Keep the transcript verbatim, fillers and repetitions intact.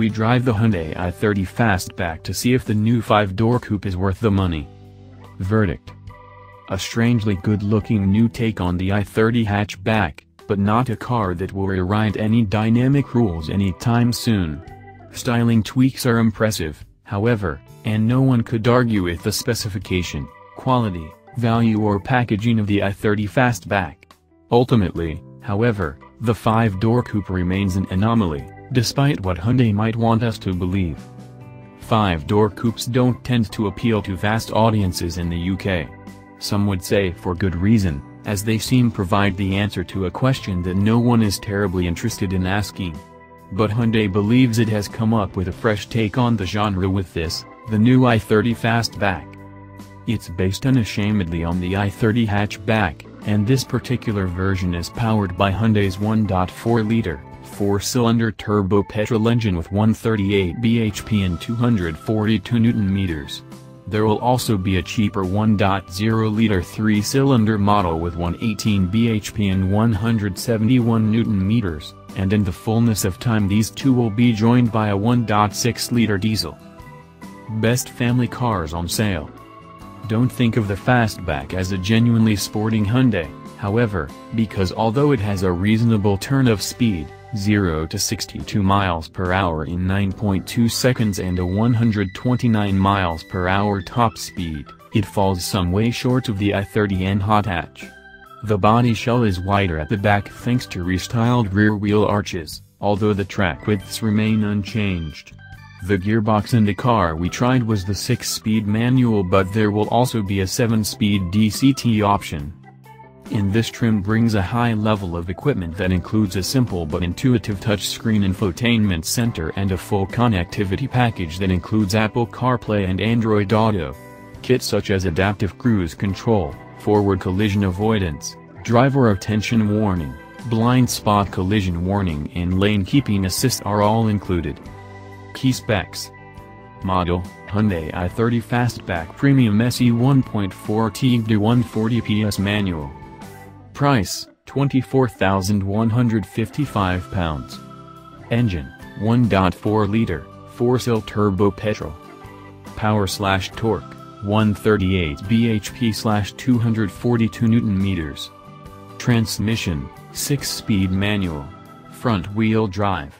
We drive the Hyundai i thirty Fastback to see if the new five-door coupe is worth the money. Verdict: a strangely good-looking new take on the i thirty hatchback, but not a car that will rewrite any dynamic rules anytime soon. Styling tweaks are impressive, however, and no one could argue with the specification, quality, value or packaging of the i thirty Fastback. Ultimately, however, the five-door coupe remains an anomaly, despite what Hyundai might want us to believe. Five-door coupes don't tend to appeal to vast audiences in the U K. Some would say for good reason, as they seem to provide the answer to a question that no one is terribly interested in asking. But Hyundai believes it has come up with a fresh take on the genre with this, the new i thirty Fastback. It's based unashamedly on the i thirty hatchback, and this particular version is powered by Hyundai's one point four liter, four-cylinder turbo petrol engine with one hundred thirty-eight b h p and two hundred forty-two newton meters. There will also be a cheaper one point oh liter three-cylinder model with one hundred eighteen b h p and one hundred seventy-one newton meters, and in the fullness of time these two will be joined by a one point six liter diesel. Best family cars on sale. Don't think of the Fastback as a genuinely sporting Hyundai, however, because although it has a reasonable turn of speed, zero to sixty-two miles per hour in nine point two seconds and a one hundred twenty-nine miles per hour top speed, it falls some way short of the i thirty N hot hatch. The body shell is wider at the back thanks to restyled rear-wheel arches, although the track widths remain unchanged. The gearbox in the car we tried was the six-speed manual, but there will also be a seven-speed D C T option. And this trim brings a high level of equipment that includes a simple but intuitive touchscreen infotainment center and a full connectivity package that includes Apple CarPlay and Android Auto. Kits such as adaptive cruise control, forward collision avoidance, driver attention warning, blind spot collision warning and lane keeping assist are all included. Key specs. Model: Hyundai i thirty Fastback Premium S E one point four T one hundred forty P S manual. Price: twenty-four thousand one hundred fifty-five pounds. Engine: one point four liter, four-cylinder turbo petrol. Power slash torque: one hundred thirty-eight b h p slash two hundred forty-two newton meters. Transmission: six-speed manual. Front-wheel drive.